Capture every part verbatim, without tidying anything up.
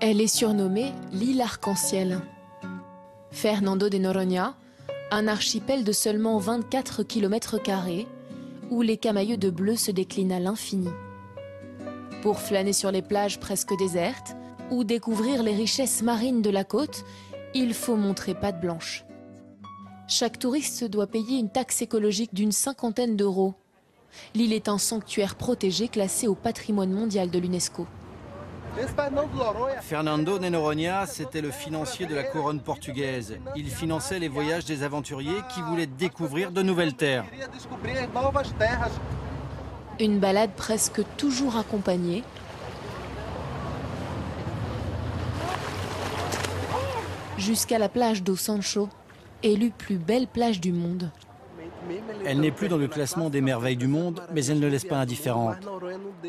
Elle est surnommée l'île arc-en-ciel. Fernando de Noronha, un archipel de seulement vingt-quatre kilomètres carrés, où les camaïeux de bleu se déclinent à l'infini. Pour flâner sur les plages presque désertes ou découvrir les richesses marines de la côte, il faut montrer patte blanche. Chaque touriste doit payer une taxe écologique d'une cinquantaine d'euros. L'île est un sanctuaire protégé classé au patrimoine mondial de l'UNESCO. Fernando de Noronha, c'était le financier de la couronne portugaise. Il finançait les voyages des aventuriers qui voulaient découvrir de nouvelles terres. Une balade presque toujours accompagnée. Jusqu'à la plage do Sancho, élue plus belle plage du monde. Elle n'est plus dans le classement des merveilles du monde, mais elle ne laisse pas indifférente.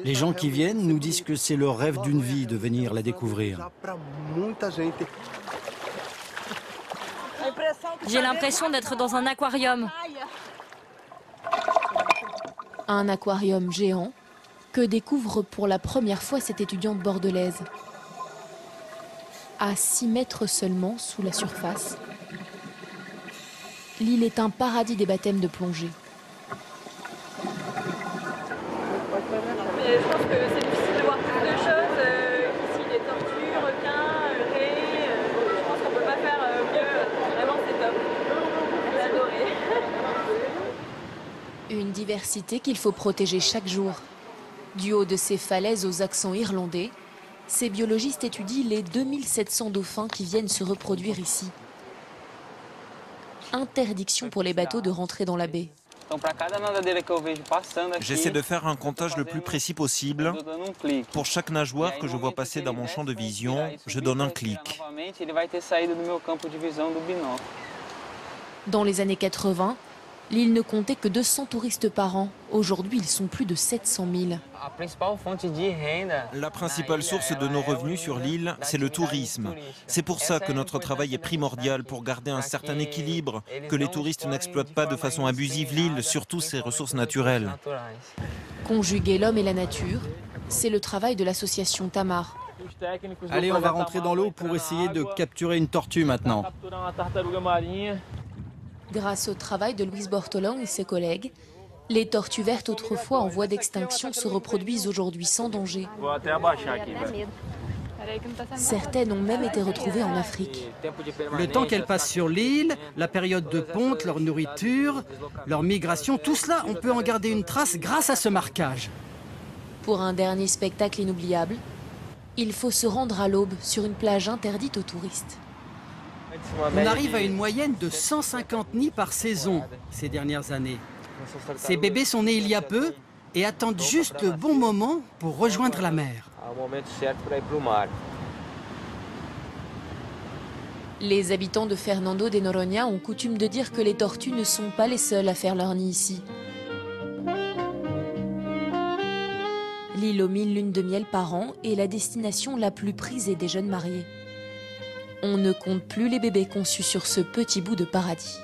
Les gens qui viennent nous disent que c'est leur rêve d'une vie de venir la découvrir. J'ai l'impression d'être dans un aquarium. Un aquarium géant que découvre pour la première fois cette étudiante bordelaise. À six mètres seulement sous la surface, l'île est un paradis des baptêmes de plongée. Je pense que c'est difficile de voir toutes les choses, euh, ici des tortues, requins, raies, euh, je pense qu'on ne peut pas faire euh, mieux, vraiment c'est top, j'ai adoré. Une diversité qu'il faut protéger chaque jour. Du haut de ces falaises aux accents irlandais, ces biologistes étudient les deux mille sept cents dauphins qui viennent se reproduire ici. Interdiction pour les bateaux de rentrer dans la baie. J'essaie de faire un comptage le plus précis possible. Pour chaque nageoire que je vois passer dans mon champ de vision, je donne un clic. Dans les années quatre-vingt, l'île ne comptait que deux cents touristes par an. Aujourd'hui, ils sont plus de sept cent mille. La principale source de nos revenus sur l'île, c'est le tourisme. C'est pour ça que notre travail est primordial pour garder un certain équilibre, que les touristes n'exploitent pas de façon abusive l'île, surtout ses ressources naturelles. Conjuguer l'homme et la nature, c'est le travail de l'association Tamar. Allez, on va rentrer dans l'eau pour essayer de capturer une tortue maintenant. Grâce au travail de Louise Bortolong et ses collègues, les tortues vertes autrefois en voie d'extinction se reproduisent aujourd'hui sans danger. Certaines ont même été retrouvées en Afrique. Le temps qu'elles passent sur l'île, la période de ponte, leur nourriture, leur migration, tout cela, on peut en garder une trace grâce à ce marquage. Pour un dernier spectacle inoubliable, il faut se rendre à l'aube sur une plage interdite aux touristes. On arrive à une moyenne de cent cinquante nids par saison ces dernières années. Ces bébés sont nés il y a peu et attendent juste le bon moment pour rejoindre la mer. Les habitants de Fernando de Noronha ont coutume de dire que les tortues ne sont pas les seules à faire leur nid ici. L'île aux mille lunes de miel par an est la destination la plus prisée des jeunes mariés. On ne compte plus les bébés conçus sur ce petit bout de paradis.